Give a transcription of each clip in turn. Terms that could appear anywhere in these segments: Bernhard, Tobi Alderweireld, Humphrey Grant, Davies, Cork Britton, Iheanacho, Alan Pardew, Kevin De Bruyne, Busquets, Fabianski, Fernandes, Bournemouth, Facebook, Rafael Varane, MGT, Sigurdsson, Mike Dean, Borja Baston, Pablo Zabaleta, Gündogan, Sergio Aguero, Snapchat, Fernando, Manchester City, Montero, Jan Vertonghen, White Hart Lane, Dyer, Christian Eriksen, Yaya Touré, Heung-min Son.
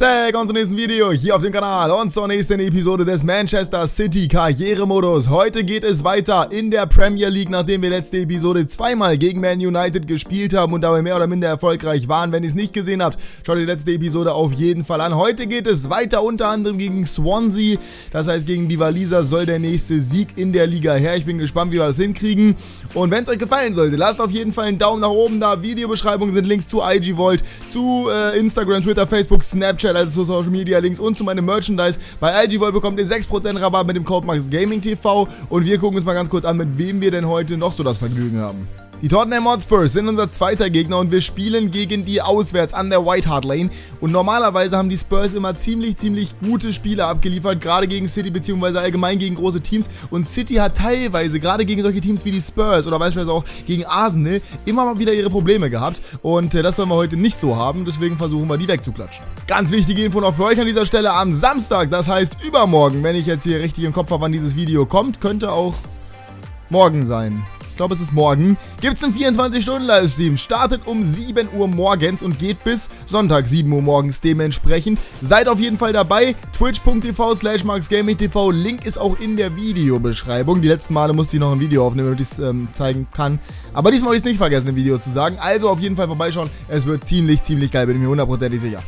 Willkommen zum nächsten Video hier auf dem Kanal und zur nächsten Episode des Manchester City Karrieremodus. Heute geht es weiter in der Premier League, nachdem wir letzte Episode zweimal gegen Man United gespielt haben und dabei mehr oder minder erfolgreich waren. Wenn ihr es nicht gesehen habt, schaut die letzte Episode auf jeden Fall an. Heute geht es weiter unter anderem gegen Swansea, das heißt gegen die Waliser soll der nächste Sieg in der Liga her. Ich bin gespannt, wie wir das hinkriegen. Und wenn es euch gefallen sollte, lasst auf jeden Fall einen Daumen nach oben da. Videobeschreibung sind Links zu IG Vault, zu Instagram, Twitter, Facebook, Snapchat. Also zu Social Media Links und zu meinem Merchandise. Bei IG Vault bekommt ihr 6% Rabatt mit dem Code MAXGamingTV und wir gucken uns mal ganz kurz an, mit wem wir denn heute noch so das Vergnügen haben. Die Tottenham Hotspurs sind unser zweiter Gegner und wir spielen gegen die auswärts an der White Hart Lane. Und normalerweise haben die Spurs immer ziemlich gute Spiele abgeliefert, gerade gegen City beziehungsweise allgemein gegen große Teams. Und City hat teilweise, gerade gegen solche Teams wie die Spurs oder beispielsweise auch gegen Arsenal, immer mal wieder ihre Probleme gehabt. Und das sollen wir heute nicht so haben, deswegen versuchen wir die wegzuklatschen. Ganz wichtige Info noch für euch an dieser Stelle am Samstag, das heißt übermorgen, wenn ich jetzt hier richtig im Kopf habe, wann dieses Video kommt, könnte auch morgen sein. Ich glaube, es ist morgen, gibt es einen 24-Stunden-Livestream, startet um 7 Uhr morgens und geht bis Sonntag 7 Uhr morgens dementsprechend. Seid auf jeden Fall dabei, twitch.tv/maxgamingtv, Link ist auch in der Videobeschreibung. Die letzten Male musste ich noch ein Video aufnehmen, damit ich es zeigen kann, aber diesmal habe ich es nicht vergessen, ein Video zu sagen. Also auf jeden Fall vorbeischauen, es wird ziemlich geil, bin ich mir hundertprozentig sicher.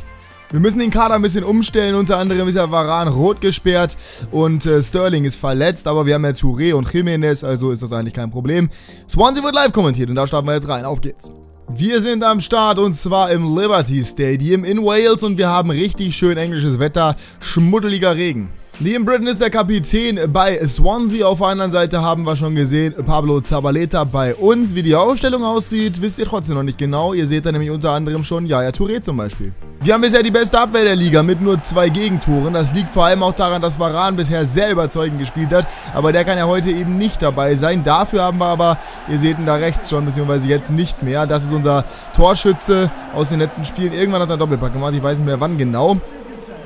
Wir müssen den Kader ein bisschen umstellen, unter anderem ist ja Varane rot gesperrt und Sterling ist verletzt, aber wir haben ja Touré und Jiménez, also ist das eigentlich kein Problem. Swansea wird live kommentiert und da starten wir jetzt rein, auf geht's. Wir sind am Start und zwar im Liberty Stadium in Wales und wir haben richtig schön englisches Wetter, schmuddeliger Regen. Liam Britton ist der Kapitän bei Swansea, auf der anderen Seite haben wir schon gesehen Pablo Zabaleta bei uns. Wie die Aufstellung aussieht, wisst ihr trotzdem noch nicht genau, ihr seht da nämlich unter anderem schon Yaya Touré zum Beispiel. Wir haben bisher die beste Abwehr der Liga mit nur 2 Gegentoren, das liegt vor allem auch daran, dass Varane bisher sehr überzeugend gespielt hat, aber der kann ja heute eben nicht dabei sein. Dafür haben wir aber, ihr seht ihn da rechts schon, beziehungsweise jetzt nicht mehr, das ist unser Torschütze aus den letzten Spielen, irgendwann hat er einen Doppelpack gemacht, ich weiß nicht mehr wann genau.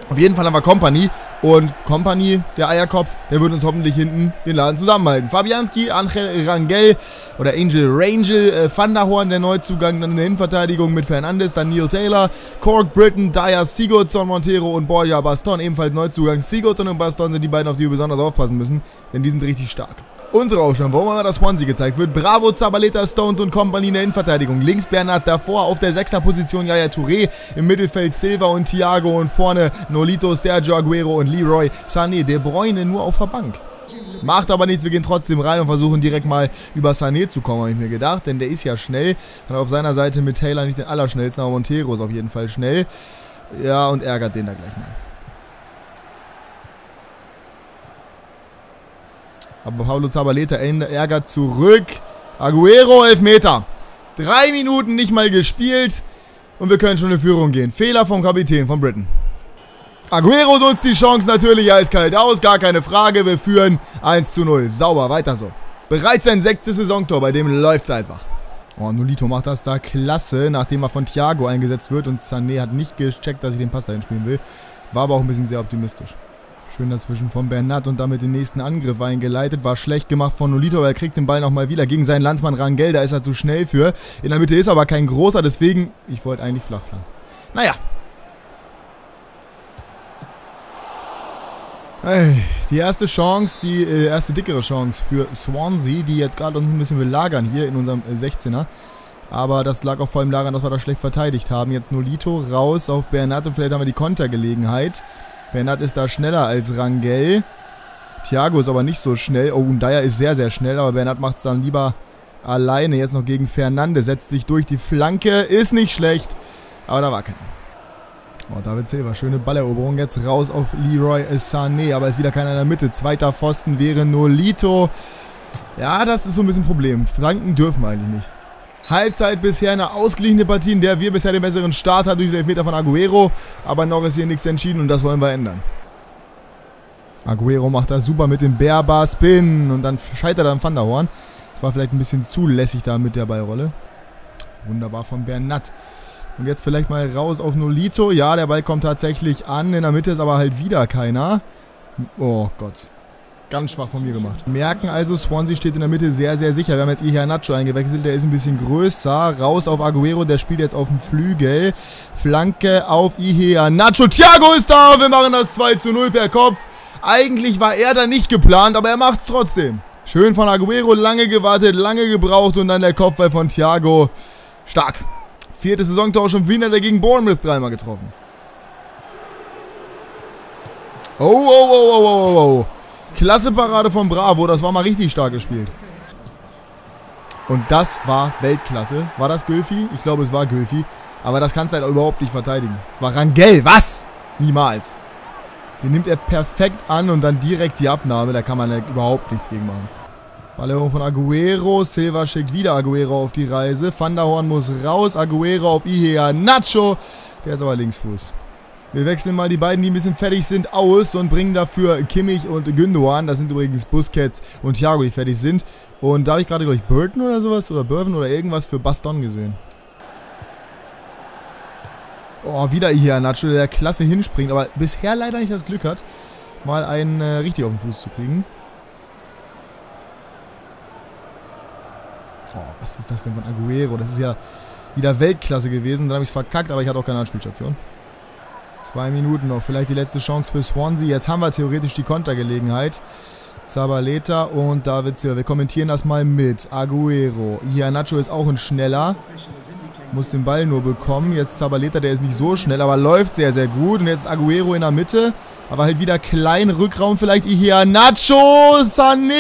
Auf jeden Fall haben wir Kompany und Kompany, der Eierkopf, der wird uns hoffentlich hinten den Laden zusammenhalten. Fabianski, Angel Rangel oder Angel Rangel, Van der Horn, der Neuzugang, dann in der Innenverteidigung mit Fernandes, dann Neil Taylor, Cork, Britton, Dyer, Sigurdsson, Montero und Borja Baston, ebenfalls Neuzugang. Sigurdsson und Baston sind die beiden, auf die wir besonders aufpassen müssen, denn die sind richtig stark. Unsere Aufstellung, warum immer das Swansea gezeigt wird. Bravo, Zabaleta, Stones und Kompany in der Innenverteidigung. Links Bernhard, davor auf der 6er Position Yaya Touré. Im Mittelfeld Silva und Thiago und vorne Nolito, Sergio Aguero und Leroy Sane. De Bruyne nur auf der Bank. Macht aber nichts, wir gehen trotzdem rein und versuchen direkt mal über Sané zu kommen, habe ich mir gedacht. Denn der ist ja schnell. Und auf seiner Seite mit Taylor nicht den allerschnellsten, aber Montero ist auf jeden Fall schnell. Ja, und ärgert den da gleich mal. Aber Pablo Zabaleta ärgert zurück. Aguero, Elfmeter. 3 Minuten nicht mal gespielt. Und wir können schon in Führung gehen. Fehler vom Kapitän, von Britton. Aguero nutzt die Chance natürlich eiskalt aus. Gar keine Frage. Wir führen 1:0. Sauber, weiter so. Bereits sein 6. Saisontor, bei dem läuft es einfach. Oh, Nolito macht das da klasse, nachdem er von Thiago eingesetzt wird. Und Sané hat nicht gecheckt, dass ich den Pass dahin spielen will. War aber auch ein bisschen sehr optimistisch. Schön dazwischen von Bernhard und damit den nächsten Angriff eingeleitet. War schlecht gemacht von Nolito, aber er kriegt den Ball nochmal wieder gegen seinen Landsmann Rangel. Da ist er zu schnell für. In der Mitte ist aber kein großer, deswegen... Ich wollte eigentlich flach fahren. Naja. Hey, die erste Chance, die erste dickere Chance für Swansea, die jetzt gerade uns ein bisschen belagern hier in unserem 16er. Aber das lag auch vor allem daran, dass wir das schlecht verteidigt haben. Jetzt Nolito raus auf Bernhard und vielleicht haben wir die Kontergelegenheit. Bernhard ist da schneller als Rangel. Thiago ist aber nicht so schnell. Oh, und Dyer ist sehr schnell, aber Bernhard macht es dann lieber alleine. Jetzt noch gegen Fernandes, setzt sich durch die Flanke. Ist nicht schlecht, aber da war keiner. Oh, David Silva, schöne Balleroberung. Jetzt raus auf Leroy Sané, aber ist wieder keiner in der Mitte. Zweiter Pfosten wäre Nolito. Ja, das ist so ein bisschen ein Problem. Flanken dürfen wir eigentlich nicht. Halbzeit bisher eine ausgeglichene Partie, in der wir bisher den besseren Start hatten durch den Elfmeter von Aguero. Aber noch ist hier nichts entschieden und das wollen wir ändern. Aguero macht das super mit dem Berber-Spin und dann scheitert er am Van der Horn. Das war vielleicht ein bisschen zu lässig da mit der Ballrolle. Wunderbar von Bernat. Und jetzt vielleicht mal raus auf Nolito. Ja, der Ball kommt tatsächlich an. In der Mitte ist aber halt wieder keiner. Oh Gott. Ganz schwach von mir gemacht. Merken also, Swansea steht in der Mitte sehr, sehr sicher. Wir haben jetzt Iheanacho eingewechselt, der ist ein bisschen größer. Raus auf Aguero, der spielt jetzt auf dem Flügel. Flanke auf Iheanacho. Thiago ist da, wir machen das 2:0 per Kopf. Eigentlich war er da nicht geplant, aber er macht es trotzdem. Schön von Aguero, lange gewartet, lange gebraucht und dann der Kopfball von Thiago. Stark. 4. Saisontor schon wieder, der gegen Bournemouth dreimal getroffen. Oh, oh, oh, oh, oh, oh. Klasse Parade von Bravo, das war mal richtig stark gespielt. Und das war Weltklasse. War das Gylfi? Ich glaube, es war Gylfi. Aber das kannst du halt überhaupt nicht verteidigen. Es war Rangel, was? Niemals. Den nimmt er perfekt an und dann direkt die Abnahme. Da kann man halt überhaupt nichts gegen machen. Ballerung von Aguero. Silva schickt wieder Aguero auf die Reise. Van der Horn muss raus. Aguero auf Iheanacho. Der ist aber Linksfuß. Wir wechseln mal die beiden, die ein bisschen fertig sind, aus und bringen dafür Kimmich und Gündogan. Das sind übrigens Busquets und Thiago, die fertig sind. Und da habe ich gerade, glaube ich, Burton oder sowas oder Burton oder irgendwas für Baston gesehen. Oh, wieder Iheanacho, der klasse hinspringt, aber bisher leider nicht das Glück hat, mal einen richtig auf den Fuß zu kriegen. Oh, was ist das denn von Aguero? Das ist ja wieder Weltklasse gewesen. Dann habe ich es verkackt, aber ich hatte auch keine Anspielstation. 2 Minuten noch, vielleicht die letzte Chance für Swansea. Jetzt haben wir theoretisch die Kontergelegenheit. Zabaleta und David Silva. Wir kommentieren das mal mit. Aguero. Iheanacho ist auch ein schneller. Muss den Ball nur bekommen. Jetzt Zabaleta, der ist nicht so schnell, aber läuft sehr, sehr gut. Und jetzt Aguero in der Mitte. Aber halt wieder klein Rückraum. Vielleicht Iheanacho. Sané.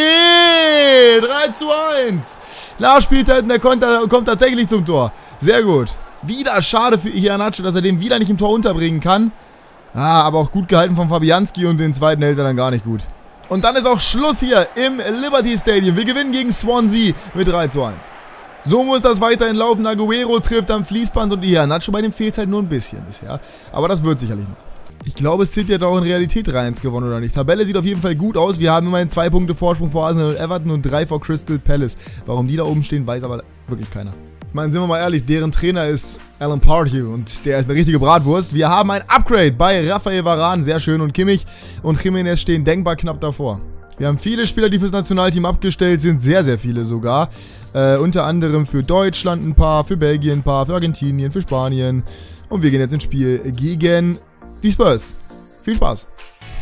3:1. Nachspielzeiten, der Konter kommt tatsächlich zum Tor. Sehr gut. Wieder schade für Iheanacho, dass er den wieder nicht im Tor unterbringen kann. Ah, aber auch gut gehalten von Fabianski und den zweiten hält er dann gar nicht gut. Und dann ist auch Schluss hier im Liberty Stadium. Wir gewinnen gegen Swansea mit 3:1. So muss das weiterhin laufen. Aguero trifft am Fließband und Iheanacho, bei dem fehlt es halt nur ein bisschen bisher. Aber das wird sicherlich noch. Ich glaube, City hat auch in Realität 3:1 gewonnen, oder nicht? Tabelle sieht auf jeden Fall gut aus. Wir haben immerhin 2 Punkte Vorsprung vor Arsenal und Everton und 3 vor Crystal Palace. Warum die da oben stehen, weiß aber wirklich keiner. Ich meine, sind wir mal ehrlich, deren Trainer ist Alan Pardew und der ist eine richtige Bratwurst. Wir haben ein Upgrade bei Rafael Varane, sehr schön, und Kimmich und Jiménez stehen denkbar knapp davor. Wir haben viele Spieler, die fürs Nationalteam abgestellt sind, sehr, sehr viele sogar. Unter anderem für Deutschland ein paar, für Belgien ein paar, für Argentinien, für Spanien. Und wir gehen jetzt ins Spiel gegen die Spurs. Viel Spaß!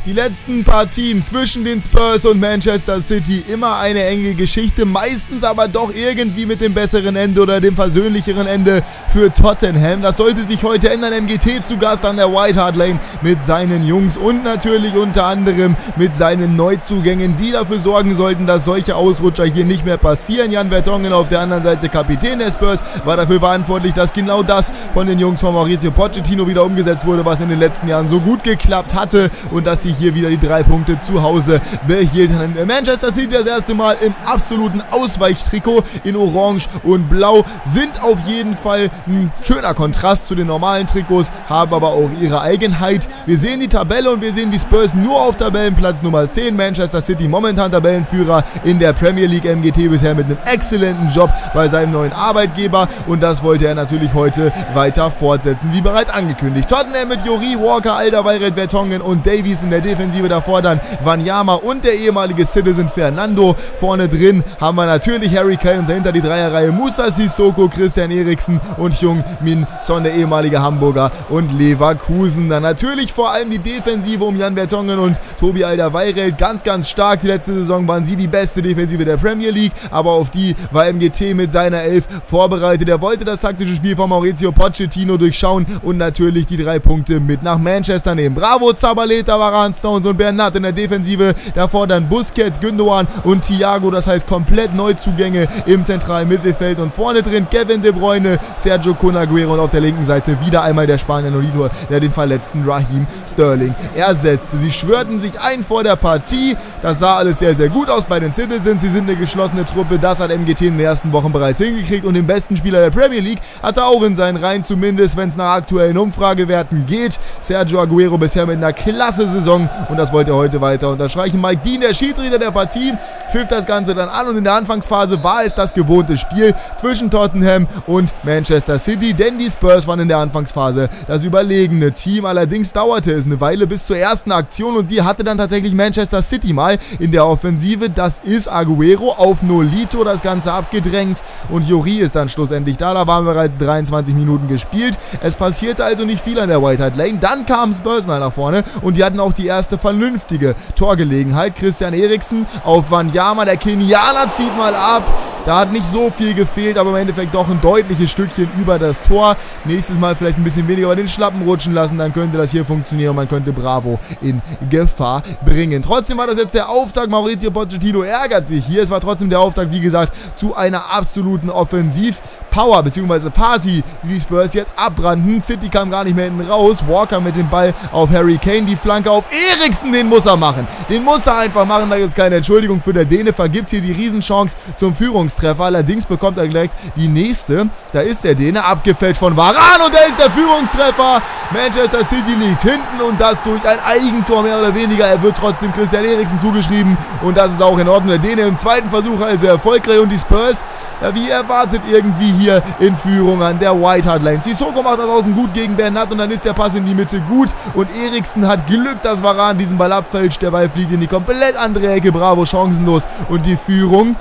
Die letzten paar Partien zwischen den Spurs und Manchester City, immer eine enge Geschichte, meistens aber doch irgendwie mit dem besseren Ende oder dem versöhnlicheren Ende für Tottenham. Das sollte sich heute ändern. MGT zu Gast an der White Hart Lane mit seinen Jungs und natürlich unter anderem mit seinen Neuzugängen, die dafür sorgen sollten, dass solche Ausrutscher hier nicht mehr passieren. Jan Vertonghen auf der anderen Seite, Kapitän der Spurs, war dafür verantwortlich, dass genau das von den Jungs von Mauricio Pochettino wieder umgesetzt wurde, was in den letzten Jahren so gut geklappt hatte, und dass sie hier wieder die 3 Punkte zu Hause behielten. Manchester City das erste Mal im absoluten Ausweichtrikot in Orange und Blau, sind auf jeden Fall ein schöner Kontrast zu den normalen Trikots, haben aber auch ihre Eigenheit. Wir sehen die Tabelle und wir sehen die Spurs nur auf Tabellenplatz Nummer 10. Manchester City momentan Tabellenführer in der Premier League, MGT bisher mit einem exzellenten Job bei seinem neuen Arbeitgeber, und das wollte er natürlich heute weiter fortsetzen, wie bereits angekündigt. Tottenham mit Juri, Walker, Alderweireld, Vertonghen und Davies in der Defensive, davor dann Wanyama und der ehemalige Citizen Fernando. Vorne drin haben wir natürlich Harry Kane und dahinter die Dreierreihe Moussa Sissoko, Christian Eriksen und Heung-min Son, der ehemalige Hamburger, und Leverkusen. Dann natürlich vor allem die Defensive um Jan Vertonghen und Tobi Alderweireld, ganz, ganz stark. Die letzte Saison waren sie die beste Defensive der Premier League, aber auf die war MGT mit seiner Elf vorbereitet. Er wollte das taktische Spiel von Mauricio Pochettino durchschauen und natürlich die 3 Punkte mit nach Manchester nehmen. Bravo, Zabaleta, Varane, Stones und Bernhard in der Defensive, davor dann Busquets, Gündogan und Thiago, das heißt komplett Neuzugänge im zentralen Mittelfeld, und vorne drin Kevin De Bruyne, Sergio Aguero und auf der linken Seite wieder einmal der Spanier Nolito, der den verletzten Raheem Sterling ersetzte. Sie schwörten sich ein vor der Partie, das sah alles sehr, sehr gut aus bei den Citizens, sie sind eine geschlossene Truppe, das hat MGT in den ersten Wochen bereits hingekriegt, und den besten Spieler der Premier League hat er auch in seinen Reihen, zumindest wenn es nach aktuellen Umfragewerten geht. Sergio Aguero bisher mit einer klasse Saison, Saison und das wollt ihr heute weiter unterstreichen. Mike Dean, der Schiedsrichter der Partie, pfifft das Ganze dann an und in der Anfangsphase war es das gewohnte Spiel zwischen Tottenham und Manchester City, denn die Spurs waren in der Anfangsphase das überlegene Team. Allerdings dauerte es eine Weile bis zur ersten Aktion und die hatte dann tatsächlich Manchester City mal in der Offensive. Das ist Aguero auf Nolito, das Ganze abgedrängt und Juri ist dann schlussendlich da. Da waren bereits 23 Minuten gespielt. Es passierte also nicht viel an der White Hart Lane. Dann kam Spurs nach vorne und die hatten auch die erste vernünftige Torgelegenheit. Christian Eriksen auf Wanyama, der Kenianer zieht mal ab. Da hat nicht so viel gefehlt, aber im Endeffekt doch ein deutliches Stückchen über das Tor. Nächstes Mal vielleicht ein bisschen weniger über den Schlappen rutschen lassen, dann könnte das hier funktionieren und man könnte Bravo in Gefahr bringen. Trotzdem war das jetzt der Auftakt. Mauricio Pochettino ärgert sich hier. Es war trotzdem der Auftakt, wie gesagt, zu einer absoluten Offensiv-Power bzw. Party, die Spurs jetzt abbrannten. City kam gar nicht mehr hinten raus. Walker mit dem Ball auf Harry Kane, die Flanke auf Eriksen, den muss er machen. Den muss er einfach machen, da gibt es keine Entschuldigung für. Der Däne vergibt hier die Riesenchance zum Führungstreffer, allerdings bekommt er direkt die nächste. Da ist der Däne, abgefälscht von Varane und da ist der Führungstreffer. Manchester City liegt hinten und das durch ein Eigentor mehr oder weniger. Er wird trotzdem Christian Eriksen zugeschrieben und das ist auch in Ordnung. Der Däne im zweiten Versuch also erfolgreich und die Spurs, ja, wie erwartet, irgendwie hier in Führung an der White Hart Lane. Sissoko macht das außen gut gegen Bernhard und dann ist der Pass in die Mitte gut und Eriksen hat Glück, dass Varane diesen Ball abfälscht. Der Ball fliegt in die komplett andere Ecke. Bravo, chancenlos und die Führung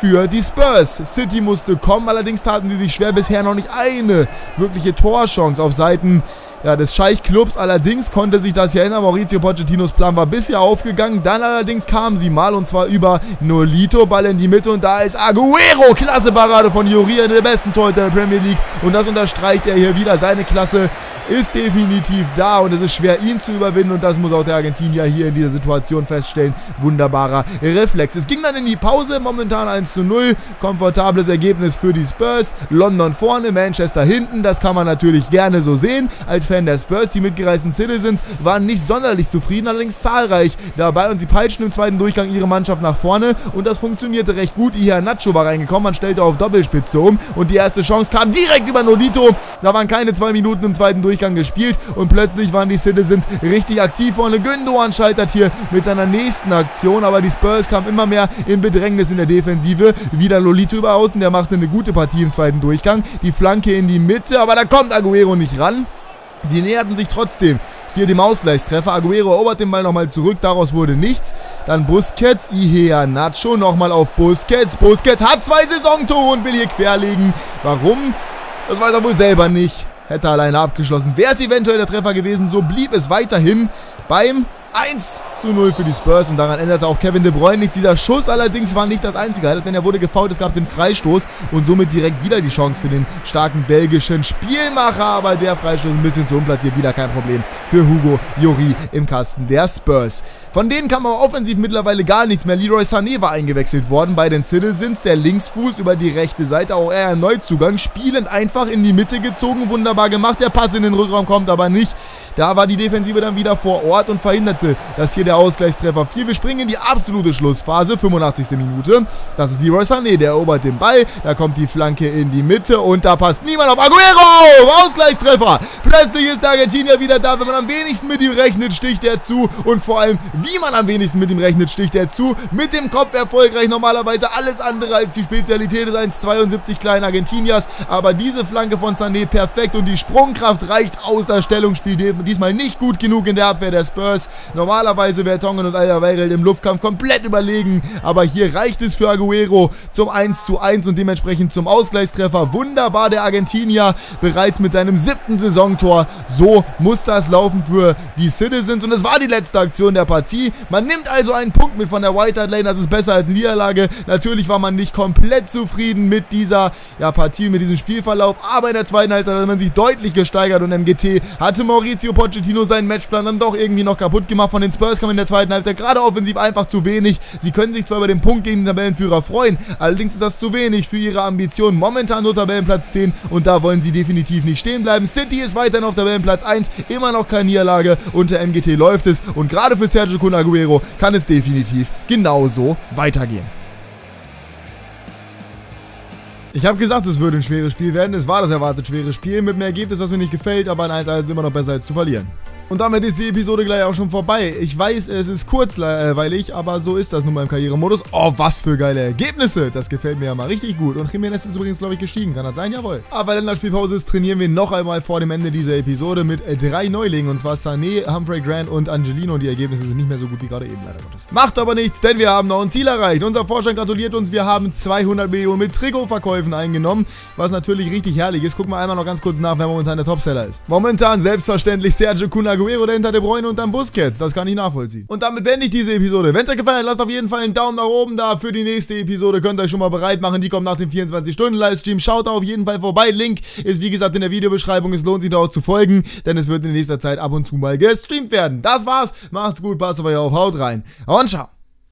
für die Spurs. City musste kommen, allerdings taten sie sich schwer. Bisher noch nicht eine wirkliche Torchance auf Seiten des Scheich-Clubs. Allerdings konnte sich das hier ändern. Mauricio Pochettinos Plan war bisher aufgegangen. Dann allerdings kamen sie mal und zwar über Nolito. Ball in die Mitte und da ist Aguero. Klasse Parade von Juri, der besten Torhüter der Premier League. Und das unterstreicht er hier wieder. Seine Klasse ist definitiv da und es ist schwer, ihn zu überwinden. Und das muss auch der Argentinier hier in dieser Situation feststellen. Wunderbarer Reflex. Es ging dann in die Pause. Momentan 1:0. Komfortables Ergebnis für die Spurs. London vorne, Manchester hinten. Das kann man natürlich gerne so sehen. Als Fan der Spurs, die mitgereisten Citizens waren nicht sonderlich zufrieden, allerdings zahlreich dabei und sie peitschten im zweiten Durchgang ihre Mannschaft nach vorne und das funktionierte recht gut. Iheanacho war reingekommen, man stellte auf Doppelspitze um und die erste Chance kam direkt über Nolito. Da waren keine 2 Minuten im zweiten Durchgang gespielt und plötzlich waren die Citizens richtig aktiv vorne. Gündogan scheitert hier mit seiner nächsten Aktion, aber die Spurs kamen immer mehr in Bedrängnis in der Defensive. Wieder Nolito über außen, der machte eine gute Partie im zweiten Durchgang. Die Flanke in die Mitte, aber da kommt Aguero nicht ran. Sie näherten sich trotzdem hier dem Ausgleichstreffer. Aguero erobert den Ball nochmal zurück, daraus wurde nichts. Dann Busquets, Iheanacho nochmal auf Busquets. Busquets hat 2 Saisontore und will hier querlegen. Warum? Das weiß er wohl selber nicht. Hätte alleine abgeschlossen. Wäre es eventuell der Treffer gewesen, so blieb es weiterhin beim 1:0 für die Spurs und daran änderte auch Kevin De Bruyne nichts. Dieser Schuss allerdings war nicht das einzige Highlight, denn er wurde gefoult, es gab den Freistoß und somit direkt wieder die Chance für den starken belgischen Spielmacher, aber der Freistoß ein bisschen zu unplatziert, wieder kein Problem für Hugo Juri im Kasten der Spurs. Von denen kam aber offensiv mittlerweile gar nichts mehr. Leroy Sane war eingewechselt worden bei den Citizens, der Linksfuß über die rechte Seite, auch er ein Neuzugang, spielend einfach in die Mitte gezogen, wunderbar gemacht, der Pass in den Rückraum kommt aber nicht. Da war die Defensive dann wieder vor Ort und verhinderte, dass hier der Ausgleichstreffer fiel. Wir springen in die absolute Schlussphase, 85. Minute. Das ist Leroy Sané, der erobert den Ball. Da kommt die Flanke in die Mitte und da passt niemand auf Aguero. Ausgleichstreffer. Plötzlich ist der Argentinier wieder da. Wenn man am wenigsten mit ihm rechnet, sticht er zu. Und vor allem, wie man am wenigsten mit ihm rechnet, sticht er zu. Mit dem Kopf erfolgreich, normalerweise alles andere als die Spezialität des 1,72 kleinen Argentiniers. Aber diese Flanke von Sané perfekt und die Sprungkraft reicht aus. Das Stellungsspiel diesmal nicht gut genug in der Abwehr der Spurs. Normalerweise wäre Vertonghen und Alderweireld im Luftkampf komplett überlegen, aber hier reicht es für Aguero zum 1:1 und dementsprechend zum Ausgleichstreffer. Wunderbar der Argentinier, bereits mit seinem 7. Saisontor. So muss das laufen für die Citizens und es war die letzte Aktion der Partie. Man nimmt also einen Punkt mit von der White Hart Lane, das ist besser als Niederlage. Natürlich war man nicht komplett zufrieden mit dieser Partie, mit diesem Spielverlauf, aber in der zweiten Halbzeit hat man sich deutlich gesteigert und MGT hatte Mauricio Pochettino seinen Matchplan dann doch irgendwie noch kaputt gemacht. Von den Spurs kam in der zweiten Halbzeit gerade offensiv einfach zu wenig. Sie können sich zwar über den Punkt gegen den Tabellenführer freuen, allerdings ist das zu wenig für ihre Ambitionen. Momentan nur Tabellenplatz 10 und da wollen sie definitiv nicht stehen bleiben. City ist weiterhin auf Tabellenplatz 1, immer noch keine Niederlage. Unter MGT läuft es und gerade für Sergio Aguero kann es definitiv genauso weitergehen. Ich habe gesagt, es würde ein schweres Spiel werden. Es war das erwartet schwere Spiel mit einem Ergebnis, was mir nicht gefällt, aber ein 1:1 ist immer noch besser als zu verlieren. Und damit ist die Episode gleich auch schon vorbei. Ich weiß, es ist kurzweilig, aber so ist das nun mal im Karrieremodus. Oh, was für geile Ergebnisse. Das gefällt mir ja mal richtig gut. Und Jiménez ist übrigens, glaube ich, gestiegen. Kann das sein? Jawohl. Aber weil in der Spielpause ist, trainieren wir noch einmal vor dem Ende dieser Episode mit drei Neulingen. Und zwar Sané, Humphrey Grant und Angelino. Die Ergebnisse sind nicht mehr so gut wie gerade eben, leider Gottes. Macht aber nichts, denn wir haben noch ein Ziel erreicht. Unser Vorstand gratuliert uns. Wir haben 200 Millionen mit Trikotverkäufen eingenommen. Was natürlich richtig herrlich ist. Gucken wir einmal noch ganz kurz nach, wer momentan der Topseller ist. Momentan selbstverständlich Sergio Aguero, dahinter De Bruyne und dann Busquets. Das kann ich nachvollziehen. Und damit beende ich diese Episode. Wenn es euch gefallen hat, lasst auf jeden Fall einen Daumen nach oben da. Für die nächste Episode könnt ihr euch schon mal bereit machen. Die kommt nach dem 24-Stunden-Livestream. Schaut da auf jeden Fall vorbei. Link ist wie gesagt in der Videobeschreibung. Es lohnt sich da auch zu folgen, denn es wird in nächster Zeit ab und zu mal gestreamt werden. Das war's. Macht's gut, passt auf euch auf, haut rein und ciao.